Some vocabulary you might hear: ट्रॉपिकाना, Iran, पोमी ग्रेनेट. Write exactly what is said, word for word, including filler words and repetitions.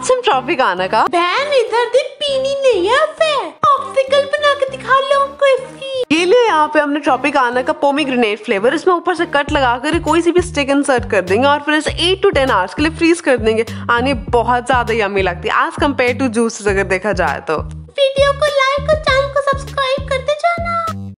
आज हम ट्रॉपिकाना का बहन इधर दे पीनी नहीं है ऑब्स्टेकल बना के दिखा लो उनको इसकी। ये ले यहाँ पे हमने ट्रॉपिकाना का पोमी ग्रेनेट फ्लेवर, इसमें ऊपर से कट लगा कर कोई सी भी स्टिक इंसर्ट कर देंगे और फिर इसे एट टू टेन आवर्स के लिए फ्रीज कर देंगे। आने बहुत ज्यादा यम्मी लगती है एज कम्पेयर टू जूस अगर देखा जाए तो। वीडियो को लाइक और चैनल को सब्सक्राइब करते